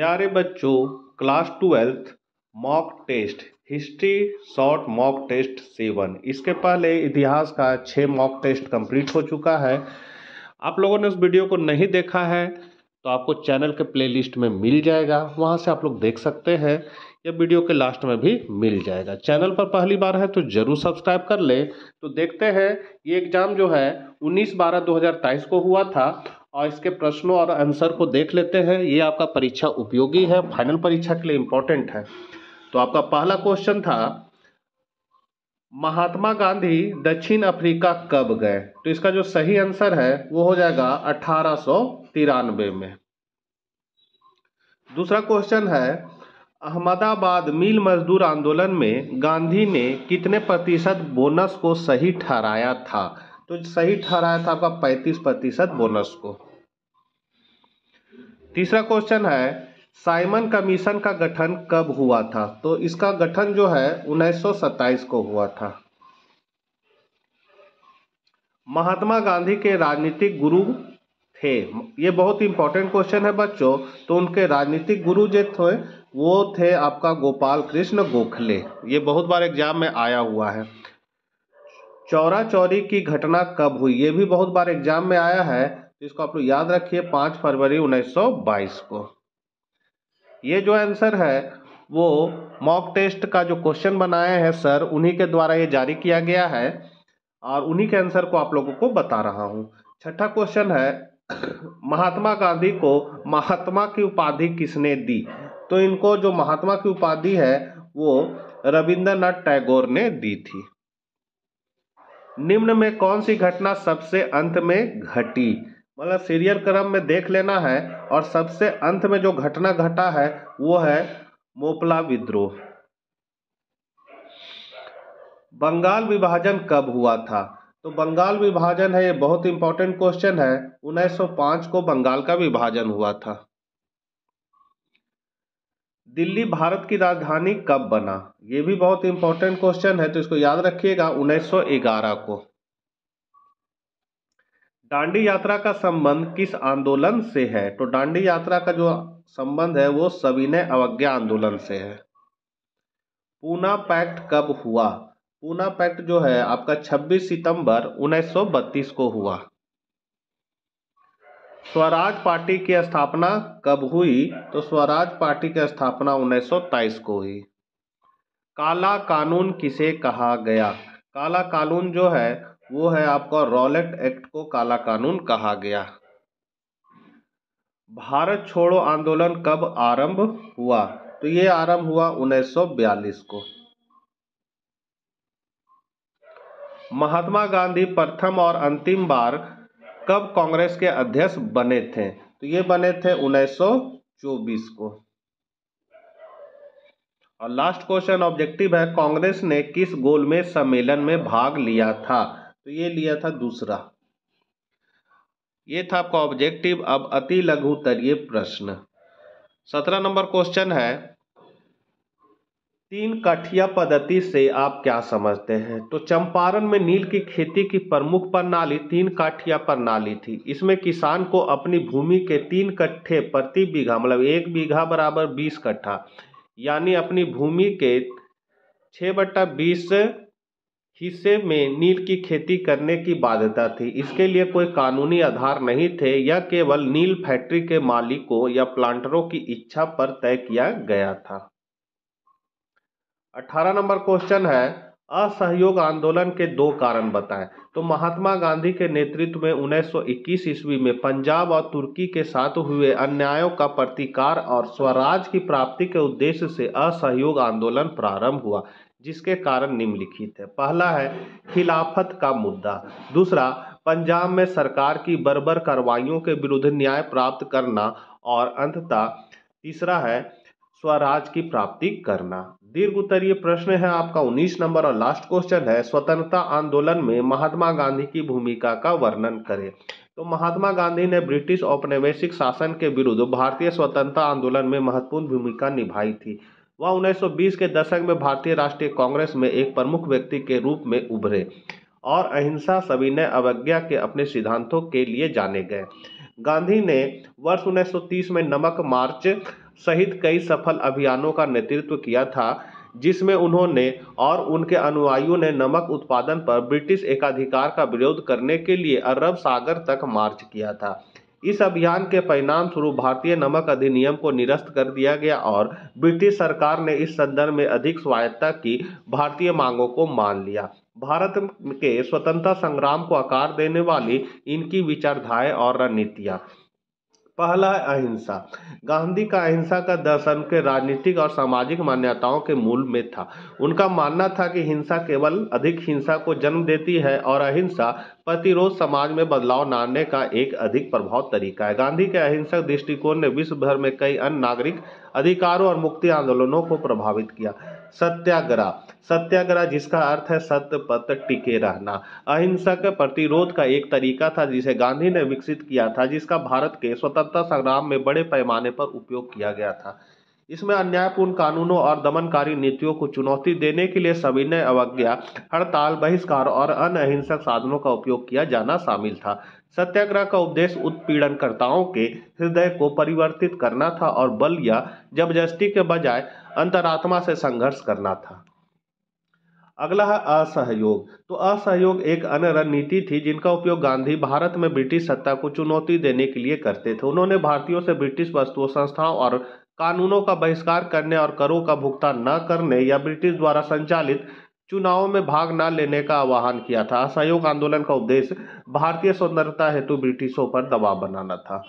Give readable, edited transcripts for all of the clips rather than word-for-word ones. प्यारे बच्चों, class 12 mock test history short mock test 7, इसके पहले इतिहास का 6 मॉक टेस्ट कंप्लीट हो चुका है। आप लोगों ने उस वीडियो को नहीं देखा है तो आपको चैनल के प्लेलिस्ट में मिल जाएगा, वहां से आप लोग देख सकते हैं या वीडियो के लास्ट में भी मिल जाएगा। चैनल पर पहली बार है तो ज़रूर सब्सक्राइब कर ले। तो देखते हैं, ये एग्ज़ाम जो है 19/12/2023 को हुआ था और इसके प्रश्नों और आंसर को देख लेते हैं। ये आपका परीक्षा उपयोगी है, फाइनल परीक्षा के लिए इम्पोर्टेंट है। तो आपका पहला क्वेश्चन था, महात्मा गांधी दक्षिण अफ्रीका कब गए? तो इसका जो सही आंसर है वो हो जाएगा 1893 में। दूसरा क्वेश्चन है, अहमदाबाद मिल मजदूर आंदोलन में गांधी ने कितने प्रतिशत बोनस को सही ठहराया था? तो सही ठहराया था आपका 35% बोनस को। तीसरा क्वेश्चन है, साइमन कमीशन का गठन कब हुआ था? तो इसका गठन जो है 1927 को हुआ था। महात्मा गांधी के राजनीतिक गुरु थे, ये बहुत इंपॉर्टेंट क्वेश्चन है बच्चों। तो उनके राजनीतिक गुरु जो थे वो थे आपका गोपाल कृष्ण गोखले, ये बहुत बार एग्जाम में आया हुआ है। चौरा चौरी की घटना कब हुई? ये भी बहुत बार एग्जाम में आया है, तो इसको आप लोग याद रखिए 5 फरवरी 1922 को। ये जो आंसर है वो मॉक टेस्ट का जो क्वेश्चन बनाए हैं सर, उन्हीं के द्वारा ये जारी किया गया है और उन्हीं के आंसर को आप लोगों को बता रहा हूँ। छठा क्वेश्चन है, महात्मा गांधी को महात्मा की उपाधि किसने दी? तो इनको जो महात्मा की उपाधि है वो रविंद्रनाथ टैगोर ने दी थी। निम्न में कौन सी घटना सबसे अंत में घटी? मतलब सीरियल क्रम में देख लेना है और सबसे अंत में जो घटना घटा है वो है मोपला विद्रोह। बंगाल विभाजन कब हुआ था? तो बंगाल विभाजन है, ये बहुत इंपॉर्टेंट क्वेश्चन है, 1905 को बंगाल का विभाजन हुआ था। दिल्ली भारत की राजधानी कब बना? ये भी बहुत इंपॉर्टेंट क्वेश्चन है, तो इसको याद रखिएगा 1911 को। डांडी यात्रा का संबंध किस आंदोलन से है? तो डांडी यात्रा का जो संबंध है वो सविनय अवज्ञा आंदोलन से है। पूना पैक्ट कब हुआ? पूना पैक्ट जो है आपका 26 सितंबर 1932 को हुआ। स्वराज पार्टी की स्थापना कब हुई? तो स्वराज पार्टी की स्थापना 1923 को हुई। काला कानून किसे कहा गया? काला कानून जो है वो है आपका रॉलेट एक्ट को काला कानून कहा गया। भारत छोड़ो आंदोलन कब आरंभ हुआ? तो ये आरंभ हुआ 1942 को। महात्मा गांधी प्रथम और अंतिम बार कब कांग्रेस के अध्यक्ष बने थे? तो ये बने थे 1924 को। और लास्ट क्वेश्चन ऑब्जेक्टिव है, कांग्रेस ने किस गोलमेज सम्मेलन में भाग लिया था? तो ये लिया था दूसरा। ये था आपका ऑब्जेक्टिव। अब अति लघुतरीय प्रश्न 17 नंबर क्वेश्चन है, तीन काठिया पद्धति से आप क्या समझते हैं? तो चंपारण में नील की खेती की प्रमुख प्रणाली तीन काठिया प्रणाली थी। इसमें किसान को अपनी भूमि के 3 कट्ठे प्रति बीघा, मतलब 1 बीघा बराबर 20 कट्ठा, यानी अपनी भूमि के 6/20 हिस्से में नील की खेती करने की बाध्यता थी। इसके लिए कोई कानूनी आधार नहीं थे, यह केवल नील फैक्ट्री के मालिकों या प्लांटरों की इच्छा पर तय किया गया था। 18 नंबर क्वेश्चन है, असहयोग आंदोलन के 2 कारण बताएं। तो महात्मा गांधी के नेतृत्व में 1921 ईस्वी में पंजाब और तुर्की के साथ हुए अन्यायों का प्रतिकार और स्वराज की प्राप्ति के उद्देश्य से असहयोग आंदोलन प्रारंभ हुआ, जिसके कारण निम्नलिखित है। पहला है खिलाफत का मुद्दा, दूसरा पंजाब में सरकार की बर्बर कार्रवाइयों के विरुद्ध न्याय प्राप्त करना और अंततः तीसरा है स्वराज की प्राप्ति करना। दीर्घ उत्तरीय प्रश्न है आपका 19 नंबर और लास्ट क्वेश्चन है, स्वतंत्रता आंदोलन में महात्मा गांधी की भूमिका का वर्णन करें। तो महात्मा गांधी ने ब्रिटिश औपनिवेशिक शासन के विरुद्ध भारतीय स्वतंत्रता आंदोलन में महत्वपूर्ण भूमिका निभाई थी। वह 1920 के दशक में भारतीय राष्ट्रीय कांग्रेस में एक प्रमुख व्यक्ति के रूप में उभरे और अहिंसा सविनय अवज्ञा के अपने सिद्धांतों के लिए जाने गए। गांधी ने वर्ष 1930 में नमक मार्च, सहित कई सफल अभियानों का नेतृत्व किया था, जिसमें उन्होंने और उनके अनुयायियों ने नमक उत्पादन पर ब्रिटिश एकाधिकार का विरोध करने के लिए अरब सागर तक मार्च किया था। इस अभियान के परिणाम स्वरूप भारतीय नमक अधिनियम को निरस्त कर दिया गया और ब्रिटिश सरकार ने इस संदर्भ में अधिक स्वायत्तता की भारतीय मांगों को मान लिया। भारत के स्वतंत्रता संग्राम को आकार देने वाली इनकी विचारधाराएं और रणनीतियां। पहला है अहिंसा। गांधी का अहिंसा का दर्शन के राजनीतिक और सामाजिक मान्यताओं के मूल में था। उनका मानना था कि हिंसा केवल अधिक हिंसा को जन्म देती है और अहिंसा प्रतिरोध समाज में बदलाव लाने का एक अधिक प्रभाव तरीका है। गांधी के अहिंसक दृष्टिकोण ने विश्व भर में कई अन्य नागरिक अधिकारों और मुक्ति आंदोलनों को प्रभावित किया। सत्याग्रह। सत्याग्रह जिसका अर्थ है सत्य पर टिके रहना, अहिंसक प्रतिरोध का एक तरीका था जिसे गांधी ने विकसित किया था, जिसका भारत के स्वतंत्रता संग्राम में बड़े पैमाने पर उपयोग किया गया था। इसमें अन्यायपूर्ण कानूनों और दमनकारी नीतियों को चुनौती देने के लिए सविनय अवज्ञा, हड़ताल, बहिष्कार और अन्य अहिंसक साधनों का उपयोग किया जाना शामिल था। सत्याग्रह का उद्देश्य उत्पीड़नकर्ताओं के हृदय को परिवर्तित करना था और बल या जबरदस्ती के बजाय अंतरात्मा से संघर्ष करना था। अगला है असहयोग। तो असहयोग एक अन्य रणनीति थी जिनका उपयोग गांधी भारत में ब्रिटिश सत्ता को चुनौती देने के लिए करते थे। उन्होंने भारतीयों से ब्रिटिश वस्तुओं, संस्थाओं और कानूनों का बहिष्कार करने और करों का भुगतान न करने या ब्रिटिश द्वारा संचालित चुनावों में भाग न लेने का आह्वान किया था। असहयोग आंदोलन का उद्देश्य भारतीय स्वतंत्रता हेतु ब्रिटिशों पर दबाव बनाना था।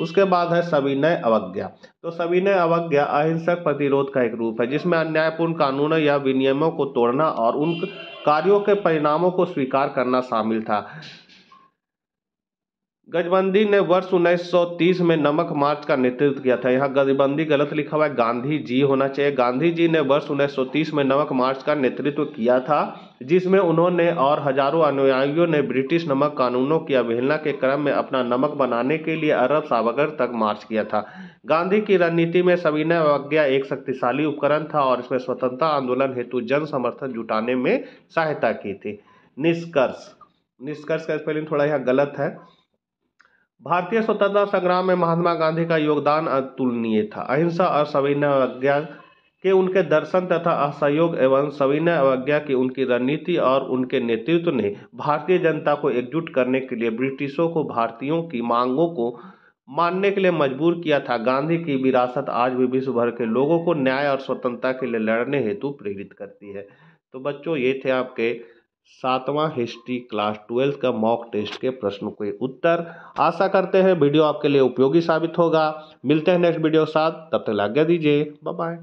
उसके बाद है सविनय अवज्ञा। तो सविनय अवज्ञा अहिंसक प्रतिरोध का एक रूप है जिसमें अन्यायपूर्ण कानूनों या विनियमों को तोड़ना और उन कार्यों के परिणामों को स्वीकार करना शामिल था। गजबंदी ने वर्ष 1930 में नमक मार्च का नेतृत्व किया था। यहाँ गजबंदी गलत लिखा हुआ है, गांधी जी होना चाहिए। गांधी जी ने वर्ष 1930 में नमक मार्च का नेतृत्व किया था, जिसमें उन्होंने और हजारों अनुयायियों ने ब्रिटिश नमक कानूनों की अवहेलना के क्रम में अपना नमक बनाने के लिए अरब सागर तक मार्च किया था। गांधी की रणनीति में सविनय अवज्ञा एक शक्तिशाली उपकरण था और इसमें स्वतंत्रता आंदोलन हेतु जन समर्थन जुटाने में सहायता की थी। निष्कर्ष का स्पेलिंग थोड़ा यहाँ गलत है। भारतीय स्वतंत्रता संग्राम में महात्मा गांधी का योगदान अतुलनीय था। अहिंसा और सविनय अवज्ञा के उनके दर्शन तथा असहयोग एवं सविनय अवज्ञा की उनकी रणनीति और उनके नेतृत्व ने भारतीय जनता को एकजुट करने के लिए ब्रिटिशों को भारतीयों की मांगों को मानने के लिए मजबूर किया था। गांधी की विरासत आज भी विश्व भर के लोगों को न्याय और स्वतंत्रता के लिए लड़ने हेतु प्रेरित करती है। तो बच्चों, ये थे आपके 7वां हिस्ट्री क्लास 12 का मॉक टेस्ट के प्रश्नों के उत्तर। आशा करते हैं वीडियो आपके लिए उपयोगी साबित होगा। मिलते हैं नेक्स्ट वीडियो के साथ, तब तक आज्ञा दीजिए। Bye bye.